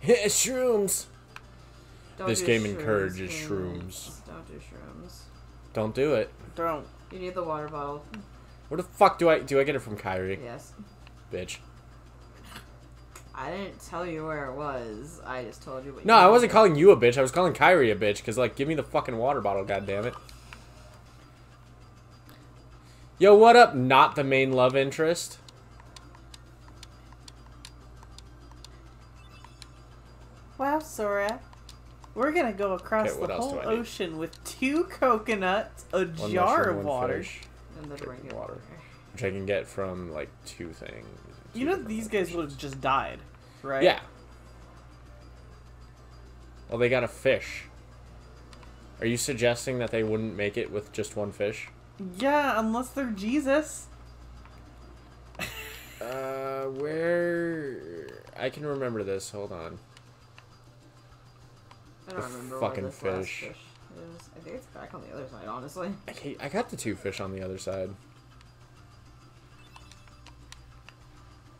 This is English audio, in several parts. Hit shrooms. This game encourages shrooms. Don't do shrooms. Don't do it. Don't. You need the water bottle. Where the fuck do I get it from, Kairi? Yes. Bitch. I didn't tell you where it was. I just told you what you No, I wasn't calling you a bitch. I was calling Kairi a bitch. Because, like, give me the fucking water bottle, goddammit. Yo, what up? Not the main love interest. Wow, Sora. We're going to go across the whole ocean with 2 coconuts, a jar of water. And the drinking water. Which I can get from, like, 2 things. You know these guys would have just died, right? Yeah. Well, they got a fish. Are you suggesting that they wouldn't make it with just 1 fish? Yeah, unless they're Jesus. Where... I can remember this. Hold on. I don't remember fucking where this fish is. I think it's back on the other side, honestly. I got the 2 fish on the other side.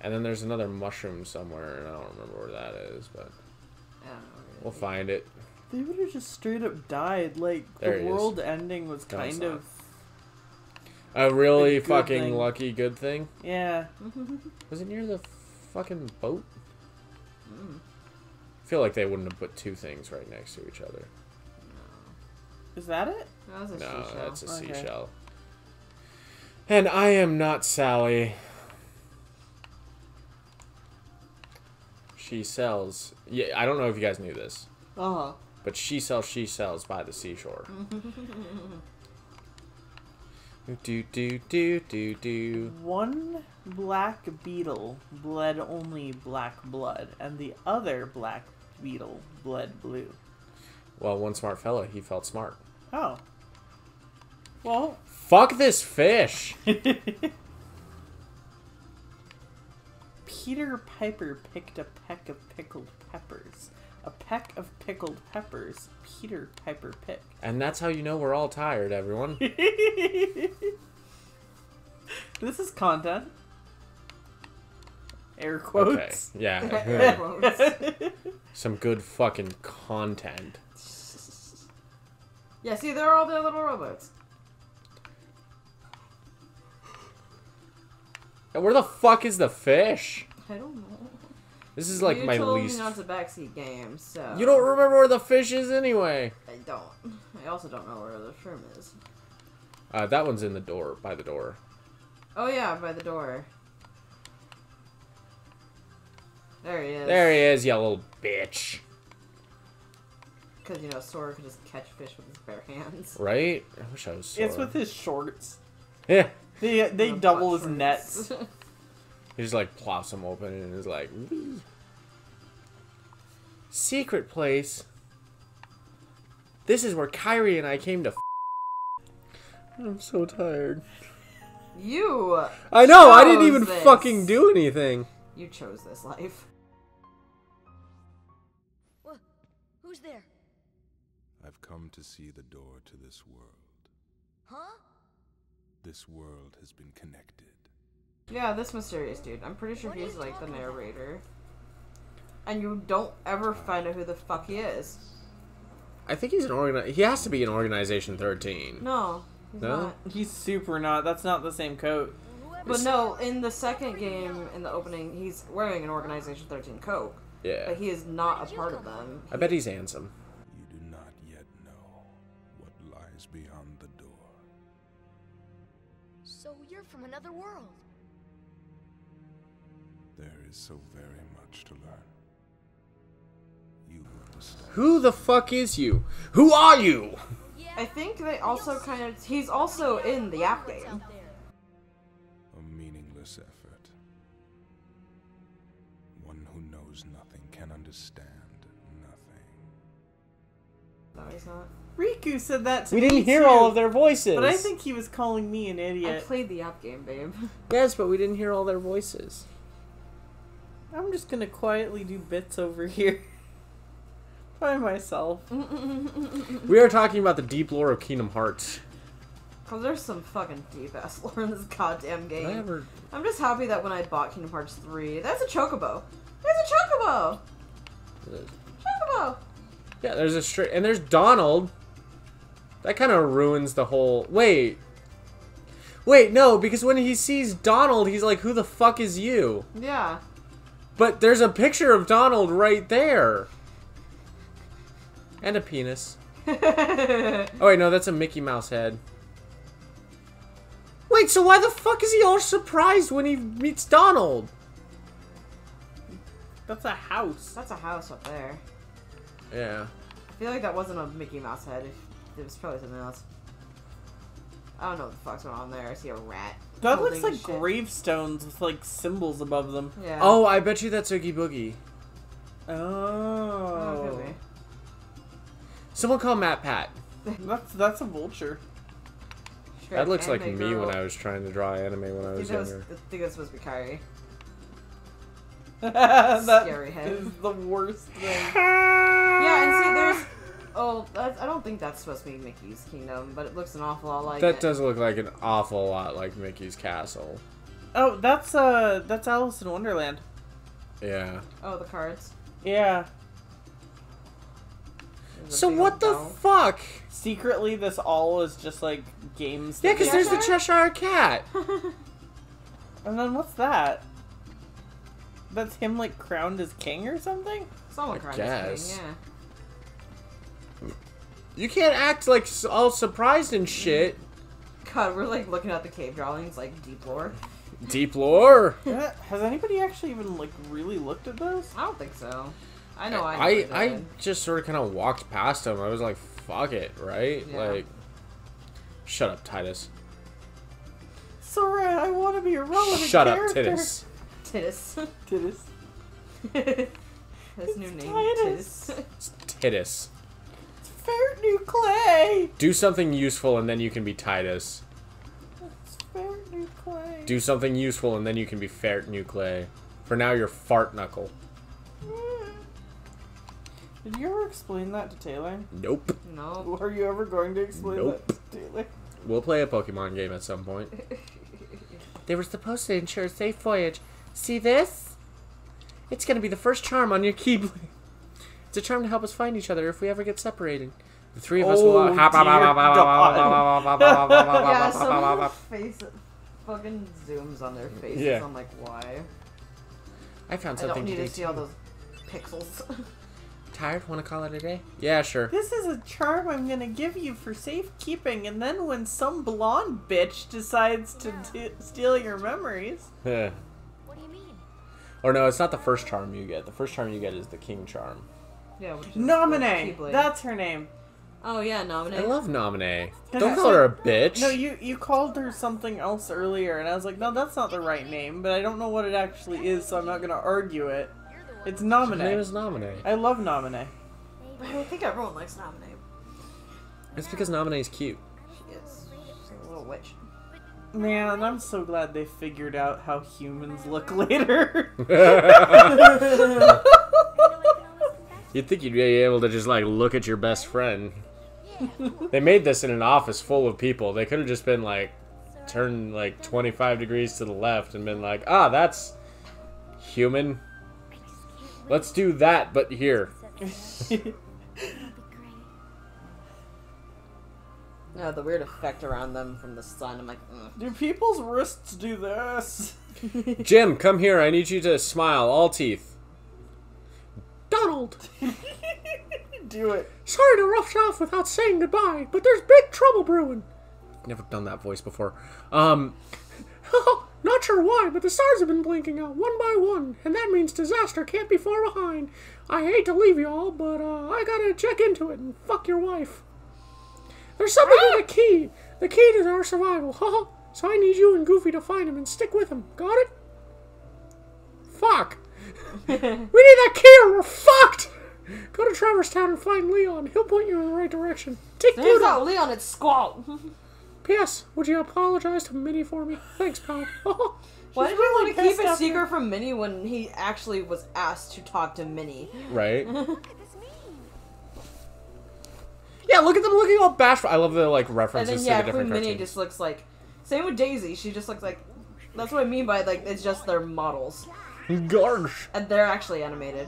And then there's another mushroom somewhere, and I don't remember where that is, but I don't know, really. We'll find it. They would have just straight up died. Like, the world ending was kind of a really fucking lucky good thing. Yeah. Was it near the fucking boat? Mm. I feel like they wouldn't have put 2 things right next to each other. No. Is that it? That was a seashell. No, that's a seashell. And I am not Sally. She sells... Yeah, I don't know if you guys knew this. Uh-huh. But she sells by the seashore. Do-do-do-do-do. 1 black beetle bled only black blood, and the other black beetle bled blue. Well, 1 smart fella, he felt smart. Oh. Well... Fuck this fish! Peter Piper picked a peck of pickled peppers. A peck of pickled peppers, Peter Piper picked. And that's how you know we're all tired, everyone. This is content. Air quotes. Okay. Yeah. Some good fucking content. Yeah, see, they're all their little robots. Where the fuck is the fish? I don't know. This is like my least... You told me not to backseat game, so... You don't remember where the fish is anyway! I don't. I also don't know where the shrimp is. That one's in the door, by the door. Oh yeah, by the door. There he is. There he is, you little bitch. Because, you know, Sora could just catch fish with his bare hands. Right? I wish I was Sora. It's with his shorts. Yeah. They double his nets. He just like plops them open and is like, wee. Secret place. This is where Kairi and I came to. I'm so tired. You. I know. I didn't even fucking do anything. You chose this life. Well, who's there? I've come to see the door to this world. Huh? This world has been connected. Yeah, this mysterious dude. I'm pretty sure he's like the narrator. And you don't ever find out who the fuck he is. I think he's an He has to be in Organization 13. No, he's not. He's super not. That's not the same coat. But no, in the second game, in the opening, he's wearing an Organization 13 coat. Yeah. But he is not a part of them. I bet he's handsome. You do not yet know what lies beyond the door. So you're from another world. There is so very much to learn. You understand. Who the fuck is you? Who are you? I think they also kind of... He's also in the app game. A meaningless effort. One who knows nothing can understand nothing. No, he's not. Riku said that to me. We didn't hear all of their voices. But I think he was calling me an idiot. I played the app game, babe. Yes, but we didn't hear all their voices. I'm just gonna quietly do bits over here. By myself. We are talking about the deep lore of Kingdom Hearts. Cause there's some fucking deep ass lore in this goddamn game. I'm just happy that when I bought Kingdom Hearts 3, that's a Chocobo. There's a Chocobo! Chocobo! Yeah, there's a straight... And there's Donald. That kind of ruins the whole... Wait. Wait, no, because when he sees Donald, he's like, who the fuck is you? Yeah. But there's a picture of Donald right there. And a penis. Oh, wait, no, that's a Mickey Mouse head. Wait, so why the fuck is he all surprised when he meets Donald? That's a house. That's a house up there. Yeah. I feel like that wasn't a Mickey Mouse head. It was probably something else. I don't know what the fuck's going on there. I see a rat. That looks like gravestones with, like, symbols above them. Yeah. Oh, I bet you that's Oogie Boogie. Oh. Oh, really? Someone call MatPat. That's a vulture. Straight that looks like me girl. When I was trying to draw anime when I was younger. I think that's supposed to be Kairi. That scary head is the worst thing. Yeah, and see, there's... Oh, that's, I don't think that's supposed to be Mickey's Kingdom, but it looks an awful lot like it. That does look like an awful lot like Mickey's Castle. Oh, that's Alice in Wonderland. Yeah. Oh, the cards? Yeah. So what the fuck? Secretly, this all is just, like, games. Yeah, because there's the Cheshire Cat. And then what's that? That's him, like, crowned as king or something? Someone crowned as king, yeah. You can't act, like, all surprised and shit. God, we're, like, looking at the cave drawings, like, deep lore. Deep lore? Yeah, has anybody actually even, like, really looked at those? I don't think so. I know I just sort of kind of walked past them. I was like, fuck it, right? Yeah. Like, shut up, Tidus. Sora, I want to be a relevant character. Shut up, Tidus. Tidus. Tidus. His new name, Tidus. It's Tidus. Fair new clay. Do something useful and then you can be Tidus. That's fair new clay. Do something useful and then you can be fair new clay. For now you're fart knuckle. Did you ever explain that to Taylor? Nope. No. Are you ever going to explain that to Taylor? We'll play a Pokemon game at some point. They were supposed to ensure a safe voyage. See this? It's gonna be the first charm on your Keyblade. It's a charm to help us find each other if we ever get separated. The three of us will Yeah, some of their face fucking zooms on their faces. Yeah. I'm like, why? I found something I don't need to see all those pixels. Tired? Want to call it a day? Yeah, sure. This is a charm I'm gonna give you for safekeeping, and then when some blonde bitch decides to steal your memories. Yeah. What do you mean? Or no, it's not the first charm you get. The first charm you get is the King Charm. Yeah, Naminé! That's her name. Oh yeah, Naminé. I love Naminé. Don't call her a bitch. No, you called her something else earlier, and I was like, no, that's not the right name, but I don't know what it actually is, so I'm not going to argue it. It's Naminé. Her name is Naminé. I love Naminé. I think everyone likes Naminé. It's because Naminé is cute. She is. She's a little witch. Man, I'm so glad they figured out how humans look later. You'd think you'd be able to just, like, look at your best friend. They made this in an office full of people. They could have just been, like, turned, like, 25 degrees to the left and been like, ah, that's human. Let's do that, but here. No, the weird effect around them from the sun. I'm like, ugh. Do people's wrists do this? Jim, come here. I need you to smile. All teeth. Donald! Do it. Sorry to rush off without saying goodbye, but there's big trouble brewing. Never done that voice before. Not sure why, but the stars have been blinking out one by one, and that means disaster can't be far behind. I hate to leave y'all, but I gotta check into it and fuck your wife. There's something in the key to our survival. So I need you and Goofy to find him and stick with him. Got it? Fuck. We need that key or we're fucked! Go to Traverse Town and find Leon. He'll point you in the right direction. Take Pluto. It's not Leon, it's Squall. P.S. Would you apologize to Minnie for me? Thanks, pal. Why did you want to keep a secret from Minnie when he actually was asked to talk to Minnie? Right. Yeah, look at them looking all bashful. I love the, like, references and then, to the different cartoons. Minnie just looks like... Same with Daisy. She just looks like... That's what I mean by, like, it's just their models. Gosh. And they're actually animated.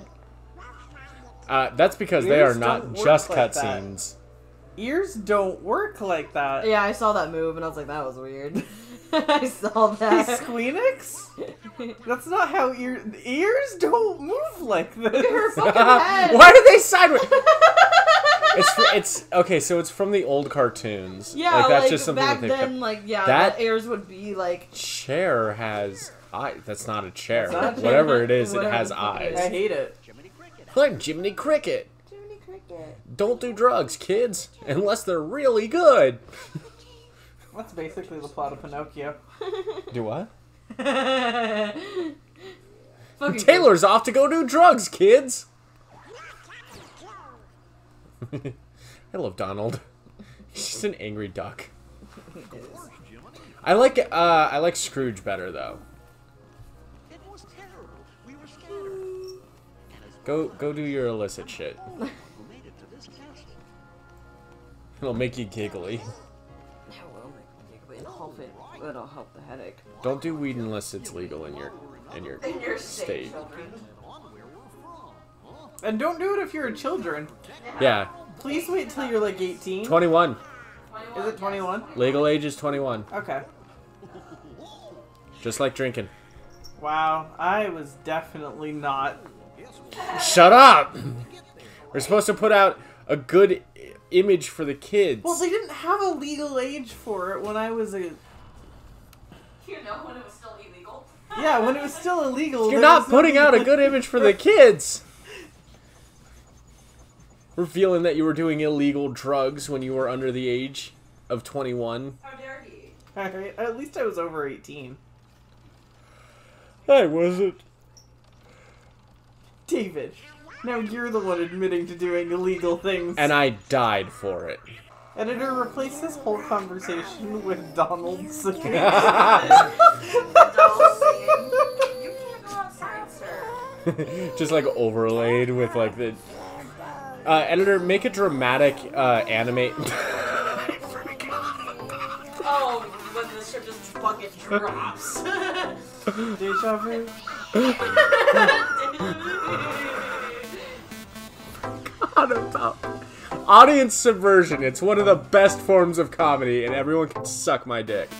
That's because ears they are not just like cutscenes. Ears don't work like that. Yeah, I saw that move and I was like, that was weird. I saw that. Squeenix? That's not how ears don't move like this. Her fucking head. Why do they sideways? It's okay. So it's from the old cartoons. Yeah, like that's just something back that they then. Kept. Like yeah, that ears would be like. Chair has eyes. That's not a chair. Not whatever it is, whatever it has eyes. I hate it. Like Jiminy Cricket. Jiminy Cricket. Don't do drugs, kids, unless they're really good. That's basically the plot of Pinocchio. Do what? Taylor's off to go do drugs, kids! I love Donald. He's just an angry duck. I like Scrooge better, though. It was terrible. We were scared. Go do your illicit shit. It'll make you giggly. It'll help the headache. Don't do weed unless it's legal in your state. And don't do it if you're a children. Yeah. Please wait till you're like 18. 21. Is it 21? Legal age is 21. Okay. Just like drinking. Wow, I was definitely not. Shut up! We're supposed to put out a good image for the kids. Well, they didn't have a legal age for it when I was a... You know, when it was still illegal. Yeah, when it was still illegal. You're not putting out a good image for the kids. Revealing that you were doing illegal drugs when you were under the age of 21. How dare he? Alright, at least I was over 18. I wasn't. David, now you're the one admitting to doing illegal things. And I died for it. Editor, replace this whole conversation with Donald singing. You can't go outside, sir. Just like overlaid with like the. Editor, make a dramatic anime. Oh, when the ship just fucking drops. Deja vu. God, about. Audience subversion, it's one of the best forms of comedy, and everyone can suck my dick.